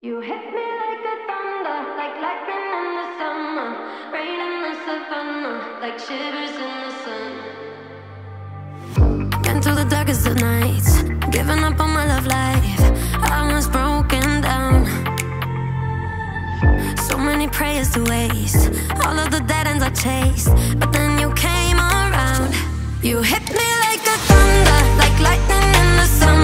You hit me like a thunder, like lightning in the summer, rain in the savannah, like shivers in the sun. Been through the darkest of nights, giving up on my love life. I was broken down, so many prayers to waste, all of the dead ends I chased, but then you came around. You hit me like a thunder, like lightning in the summer.